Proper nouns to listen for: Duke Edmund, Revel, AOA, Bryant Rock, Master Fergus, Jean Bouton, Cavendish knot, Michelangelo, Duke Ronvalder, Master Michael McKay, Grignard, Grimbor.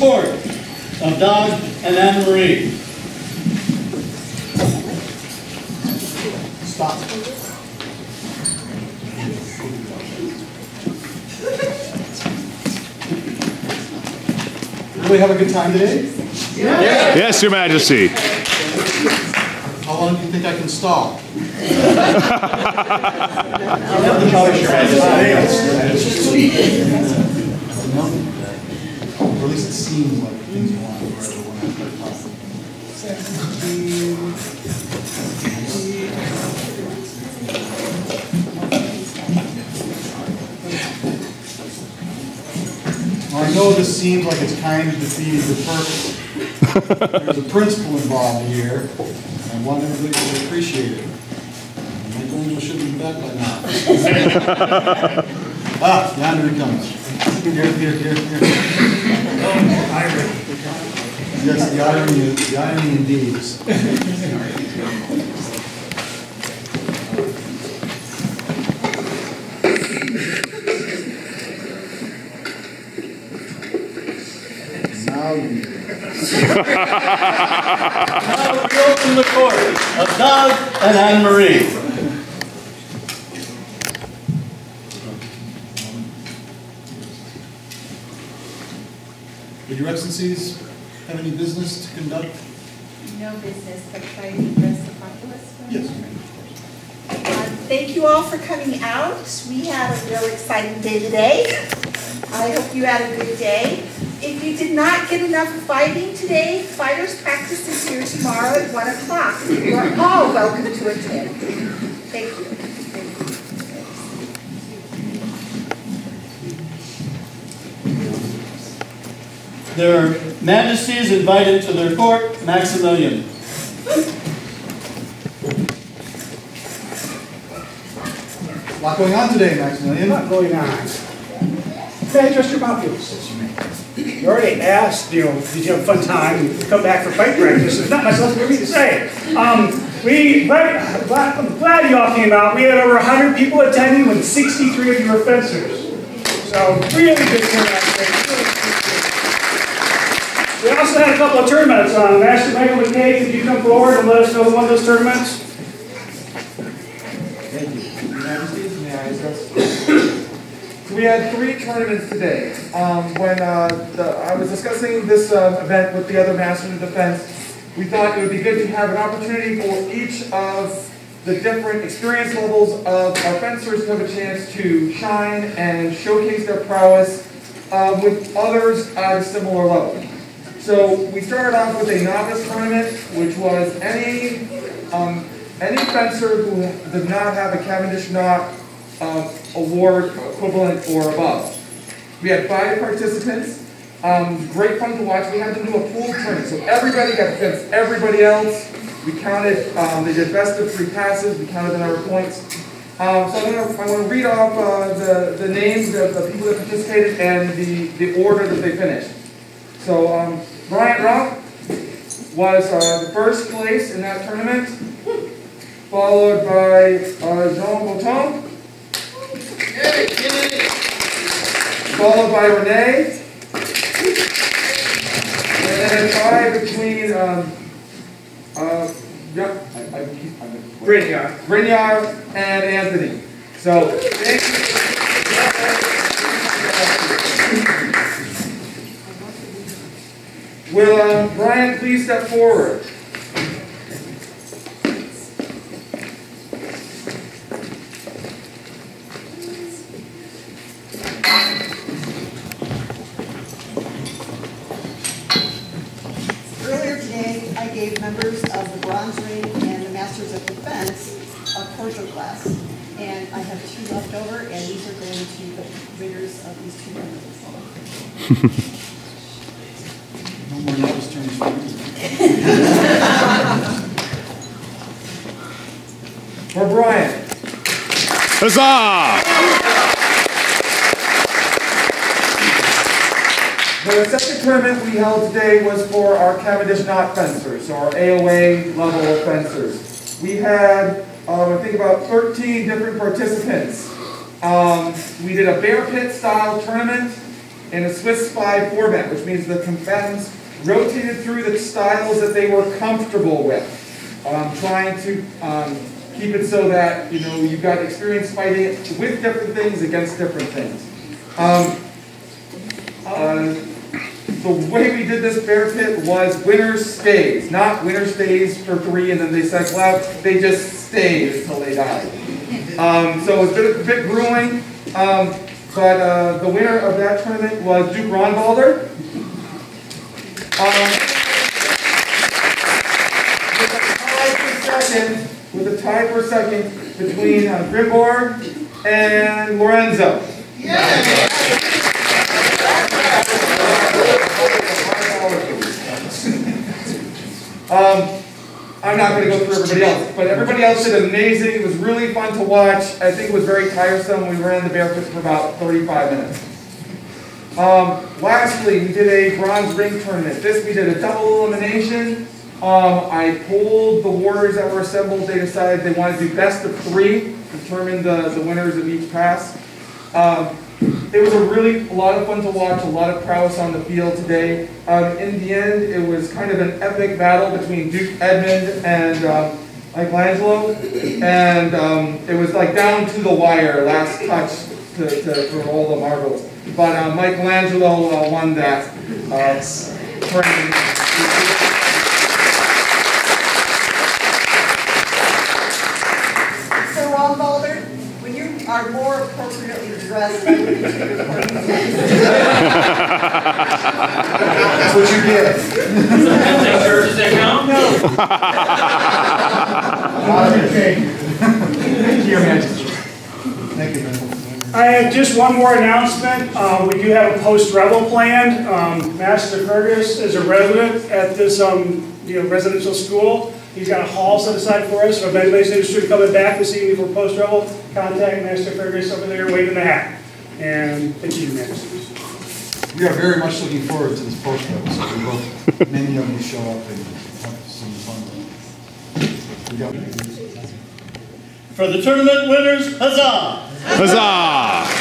support of Doug and Anne-Marie. Stop. Did we have a good time today? Yeah. Yes, Your Majesty. How long do you think I can stall? Or at least it seems like things are on wherever one after a time. Well, I know this seems like it's kind of defeated the purpose. There's a principle involved here, and I want everybody to appreciate it. Michelangelo should be back by now. Ah, yonder he comes. Here. Irony. Yes, the irony indeed. Now you from the court of Doug and Anne-Marie. Your Excellencies, have any business to conduct? No business, but can I address the populace? Yes, ma'am. Thank you all for coming out. We had a real exciting day today. I hope you had a good day. If you did not get enough fighting today, fighters practice is here tomorrow at 1 o'clock. You are all welcome to attend. Thank you. Their Majesties invited to their court, Maximilian. A lot going on today, Maximilian. A lot going on. Can I address your populace? You already asked, did you have a fun time? You come back for fight practice. There's not much else for me to say. I'm glad you all came out. We had over 100 people attending with 63 of your fencers. So, really good turnout today. We also had a couple of tournaments on. Master Michael McKay, could you come forward and let us know who won those tournaments? Thank you. Your Majesties, may I address? We had 3 tournaments today. When I was discussing this event with the other Masters of Defense, we thought it would be good to have an opportunity for each of the different experience levels of our fencers to have a chance to shine and showcase their prowess with others at a similar level. So we started off with a novice tournament, which was any fencer who did not have a Cavendish knot award equivalent or above. We had 5 participants. Great fun to watch. We had them do a pool tournament, so everybody got to fence everybody else. We counted. They did best of 3 passes. We counted the number of points. So I'm going to read off the names of the people that participated and the order that they finished. So Bryant Rock was the first place in that tournament, followed by Jean Bouton, followed by Renee, and then 5 between Grignard and Anthony. So thank you. Will Brian please step forward? Earlier today, I gave members of the Bronze Ring and the Masters of Defense a cordial class, and I have 2 left over, and these are going to the winners of these 2 tournaments. For Brian. Huzzah! The second tournament we held today was for our Cavendish knot fencers, so our AOA level of fencers. We had, I think, about 13 different participants. We did a bear pit style tournament. in a Swiss spy format, which means the combatants rotated through the styles that they were comfortable with, trying to keep it so that you've got experience fighting with different things against different things. The way we did this bear pit was winner stays, not winner stays for three and then they cycle out. They just stayed until they died. So it was a bit grueling, but the winner of that tournament was Duke Ronvalder. With a tie for second between Grimbor and Lorenzo. Yeah. I'm not going to go through everybody else, but everybody else did amazing. It was really fun to watch. I think it was very tiresome. We ran the bear pit for about 35 minutes. Lastly, we did a bronze ring tournament. This we did a double elimination. I polled the warriors that were assembled. They decided they wanted to do best of three, determine the winners of each pass. It was a lot of fun to watch, a lot of prowess on the field today. In the end, it was kind of an epic battle between Duke Edmund and Michelangelo, and it was like down to the wire, last touch for all the marbles. But Michelangelo won that. Yes. So Ronvalder, when you are more appropriately dressed, that's what you get. Is that church? Is that count? No. Thank you, man. Thank you, man. I have just one more announcement. We do have a post-revel planned. Master Fergus is a resident at this residential school. He's got a hall set aside for us. So if anybody's interested in coming back this evening for post-revel, contact Master Fergus over there waving the hat. And thank you, Master. We are very much looking forward to this post-revel. So we hope many of you show up and have some fun. For the tournament winners, huzzah! Huzzah!